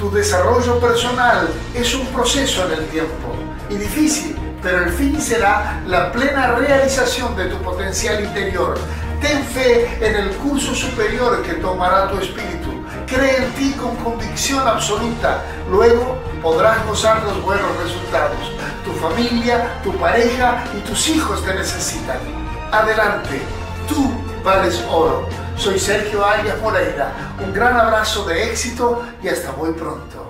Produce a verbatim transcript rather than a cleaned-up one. Tu desarrollo personal es un proceso en el tiempo y difícil, pero el fin será la plena realización de tu potencial interior. Ten fe en el curso superior que tomará tu espíritu. Cree en ti con convicción absoluta. Luego podrás gozar los buenos resultados. Tu familia, tu pareja y tus hijos te necesitan. Adelante, tú vales oro. Soy Sergio Arias Moreira. Un gran abrazo de éxito y hasta muy pronto.